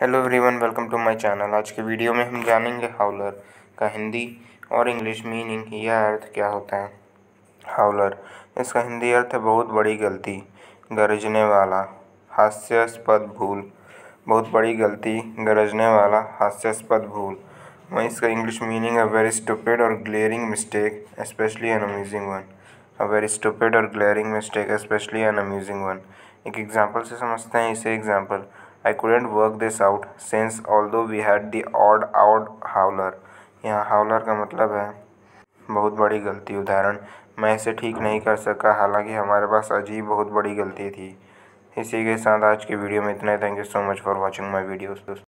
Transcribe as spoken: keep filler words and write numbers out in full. Hello everyone, welcome to my channel. आज के video में हम जानेंगे हाउलर का हिंदी और इंग्लिश मीनिंग या अर्थ क्या होता है। हाउलर, इसका हिंदी अर्थ है बहुत बड़ी गलती, गरजने वाला, हास्यास्पद भूल। बहुत बड़ी गलती, गरजने वाला, हास्यास्पद भूल। वहीं इसका इंग्लिश मीनिंग है वेरी स्टूपिड और glaring mistake especially an amusing one. A very stupid और glaring mistake especially an amusing one. एक एग्जाम्पल से समझते हैं इसे। Example, I couldn't work this out since although we had the odd out howler। यहाँ howler का मतलब है बहुत बड़ी गलती। उदाहरण, मैं इसे ठीक नहीं कर सका हालांकि हमारे पास अजीब बहुत बड़ी गलती थी। इसी के साथ आज की वीडियो में इतना ही। Thank you so much for watching my videos.